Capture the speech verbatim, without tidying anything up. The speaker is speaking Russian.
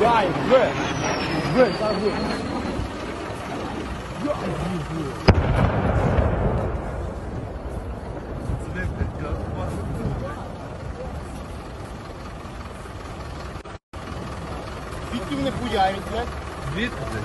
Дай, в! В, сажу! Фиктивный хуявень, блядь! Блядь, блядь!